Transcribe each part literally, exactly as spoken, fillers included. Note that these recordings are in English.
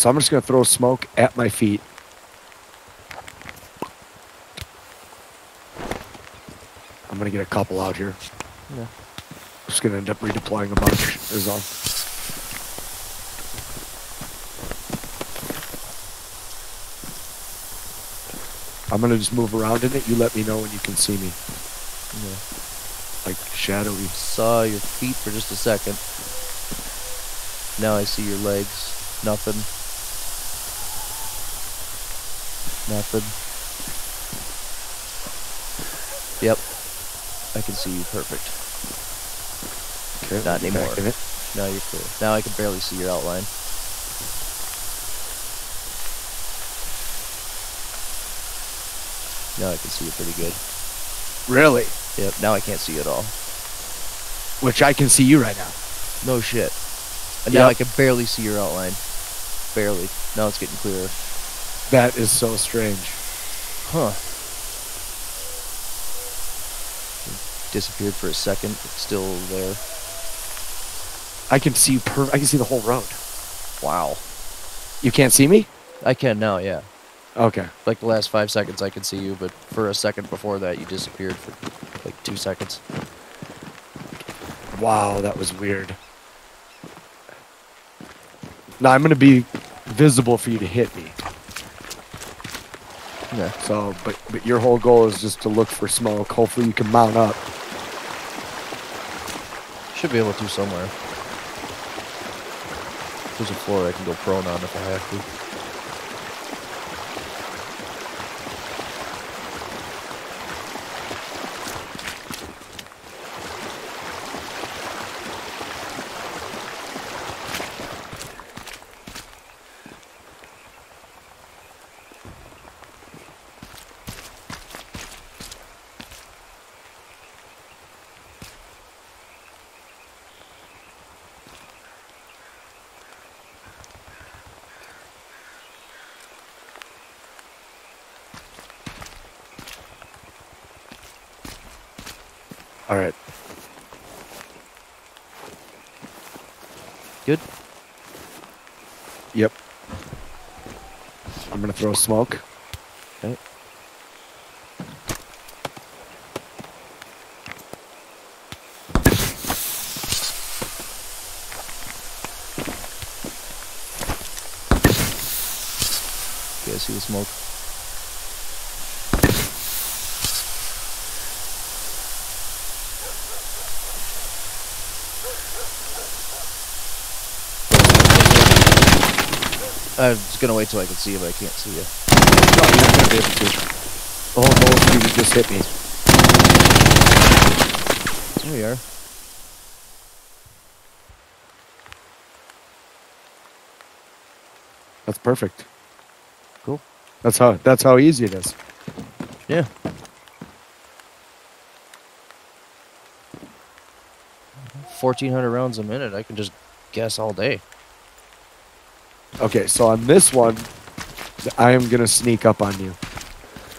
So I'm just going to throw smoke at my feet. I'm going to get a couple out here. Yeah. I'm just going to end up redeploying a bunch is all. I'm going to just move around in it. You let me know when you can see me. Yeah. Like shadowy. Saw your feet for just a second. Now I see your legs. Nothing. Nothing. Yep. I can see you perfect. Okay, not anymore. Now you're clear. Now I can barely see your outline. Now I can see you pretty good. Really? Yep, now I can't see you at all. Which I can see you right now. No shit. And yep. Now I can barely see your outline. Barely. Now it's getting clearer. That is so strange. Huh. It disappeared for a second. It's still there. I can see you per I can see the whole road. Wow. You can't see me? I can now, yeah. Okay. Like the last five seconds I can see you, but for a second before that you disappeared for like two seconds. Wow, that was weird. Now I'm going to be visible for you to hit me. Yeah. So, but, but your whole goal is just to look for smoke. Hopefully you can mount up. Should be able to somewhere. There's a floor I can go prone on if I have to. All right. Good? Yep. I'm going to throw smoke. Okay. Okay, I see the smoke. I was gonna wait till I could see you, but I can't see you. No, you're not gonna be able to. The whole goal of you just hit me. There we are. That's perfect. Cool. That's how. That's how easy it is. Yeah. fourteen hundred rounds a minute. I can just guess all day. Okay, so on this one, I am going to sneak up on you.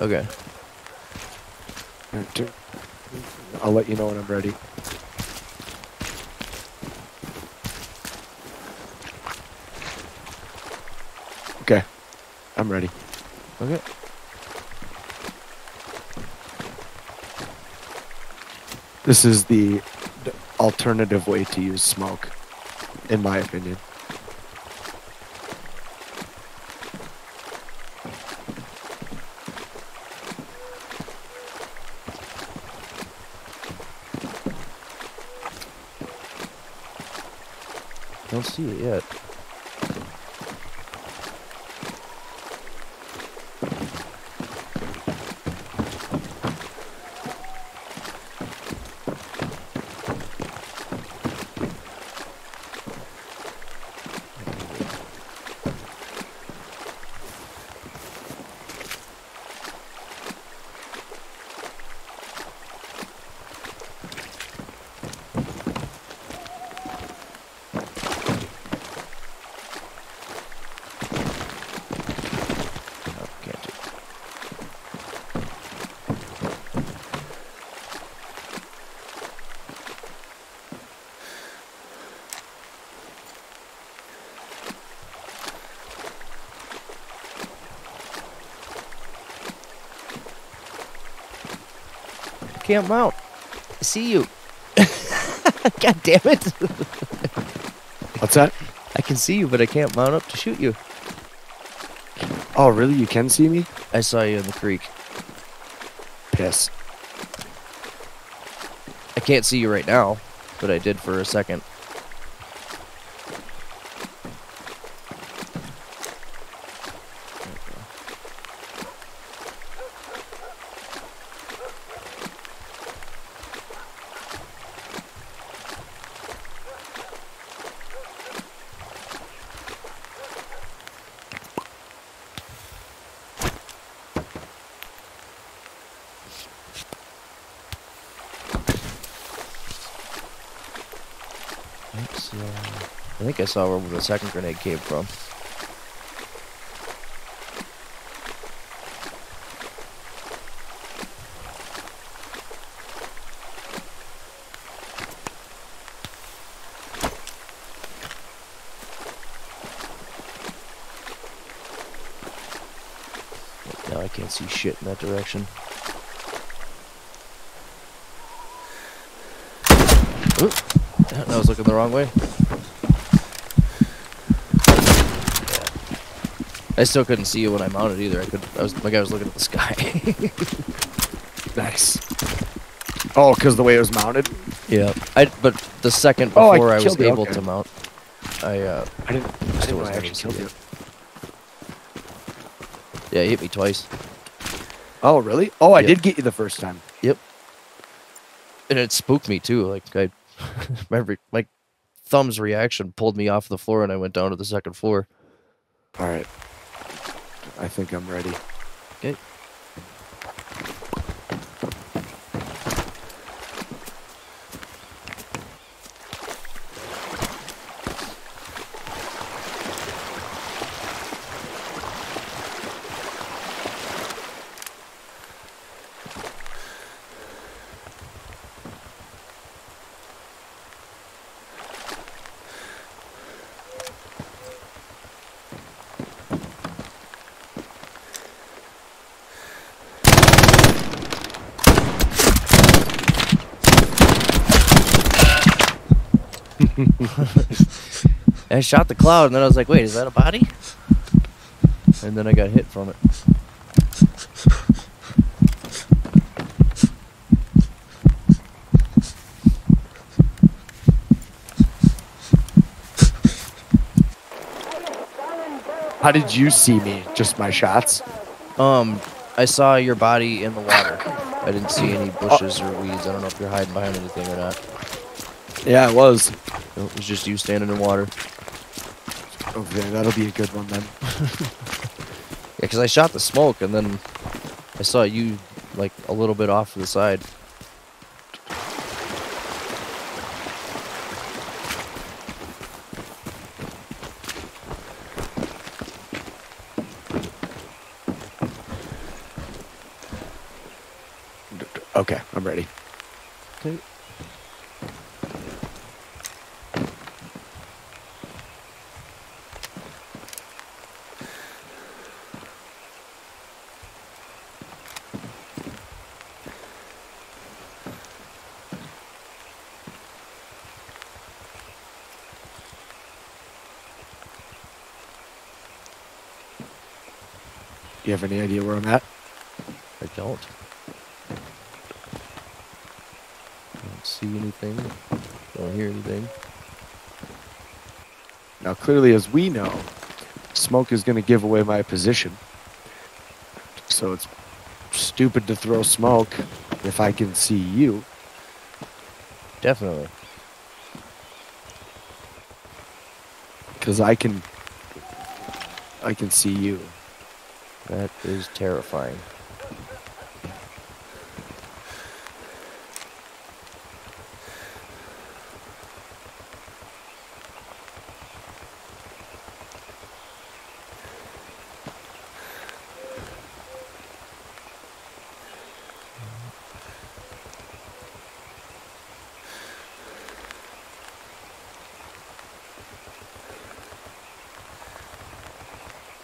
Okay. I'll let you know when I'm ready. Okay. I'm ready. Okay. This is the alternative way to use smoke, in my opinion. I don't see it yet. can't mount. I see you. God damn it. What's that? I can see you, but I can't mount up to shoot you. Oh, really? You can see me? I saw you in the creek. Piss. I can't see you right now, but I did for a second. So, I think I saw where the second grenade came from. Now I can't see shit in that direction. Oop. I was looking the wrong way. Yeah. I still couldn't see you when I mounted either. I could. I was like I was looking at the sky. Nice. Oh, because the way it was mounted. Yeah. I. But the second before oh, I, I was you. able okay. to mount, I. Uh, I didn't. I still wasn't able to see you. Yeah, he hit me twice. Oh really? Oh, I yep. did get you the first time. Yep. And it spooked me too. Like I. Remember, my thumb's reaction pulled me off the floor, and I went down to the second floor. All right, I think I'm ready. Okay. I shot the cloud, and then I was like, wait, is that a body? And then I got hit from it. How did you see me? Just my shots? Um, I saw your body in the water. I didn't see any bushes oh. or weeds. I don't know if you're hiding behind anything or not. Yeah, it was. No, it was just you standing in water. Okay, that'll be a good one then. Yeah, because I shot the smoke and then I saw you like a little bit off to the side. Okay, I'm ready. Okay. Do you have any idea where I'm at? I don't. I don't see anything. Don't hear anything. Now, clearly, as we know, smoke is going to give away my position. So it's stupid to throw smoke if I can see you. Definitely. Because I can... I can see you. That is terrifying.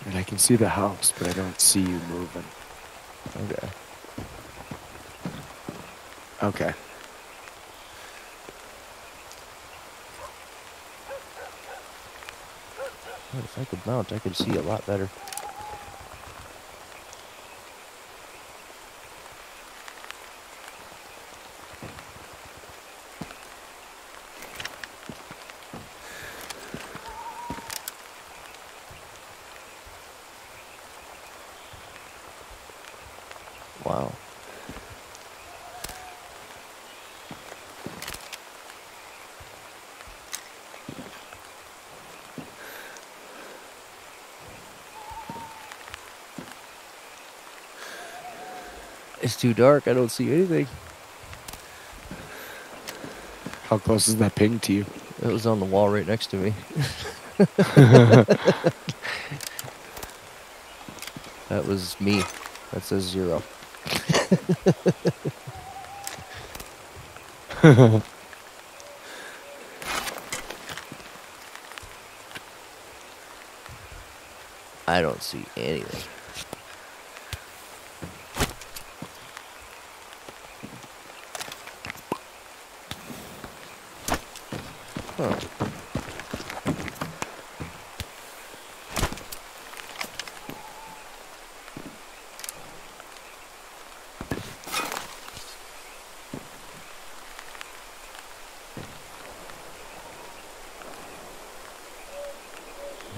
And I can see the house, but I don't see you moving. Okay. Okay. Well, if I could mount, I could see a lot better. Wow. It's too dark, I don't see anything. How close is that ping to you? It was on the wall right next to me. That was me. That says zero. I don't see anything. Huh.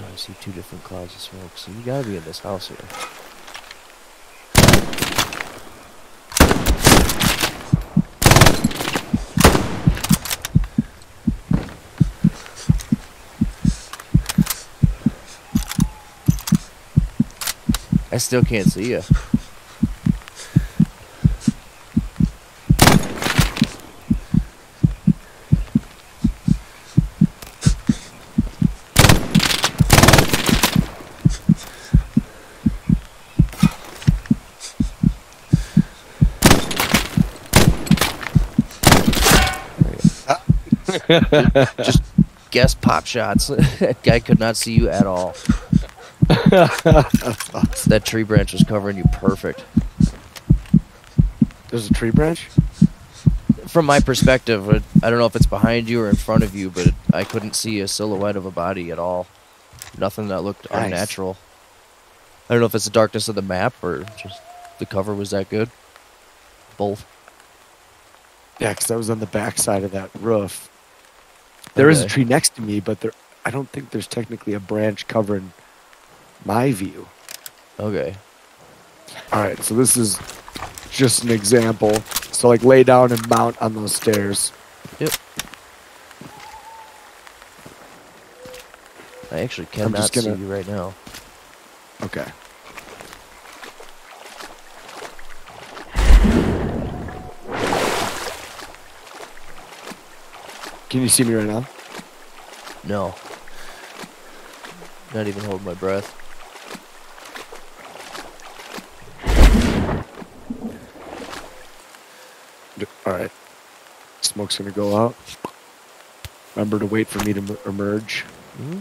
I see two different clouds of smoke, so you gotta be in this house here. I still can't see you. Just guess pop shots. That guy could not see you at all. That tree branch was covering you perfect. There's a tree branch? From my perspective, I don't know if it's behind you or in front of you, but I couldn't see a silhouette of a body at all. Nothing that looked nice. Unnatural. I don't know if it's the darkness of the map or just the cover was that good. Both. Yeah, because I was on the back side of that roof. There okay. is a tree next to me, but there, I don't think there's technically a branch covering my view. Okay. All right, so this is just an example. So, like, lay down and mount on those stairs. Yep. I actually cannot gonna... see you right now. Okay. Can you see me right now? No. Not even holding my breath. Alright. Smoke's gonna go out. Remember to wait for me to emerge. Mm-hmm.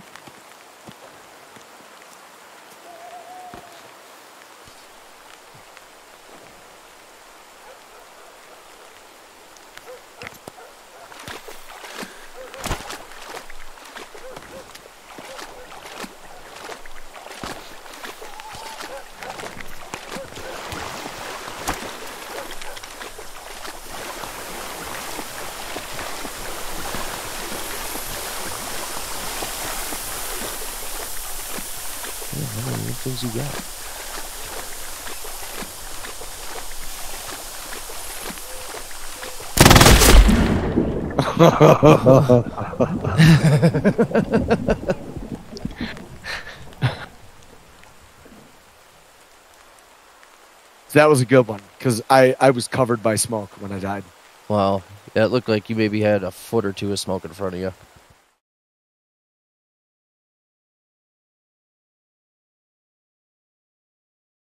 How many things you got? That was a good one, because I, I was covered by smoke when I died. Wow. Yeah, it looked like you maybe had a foot or two of smoke in front of you.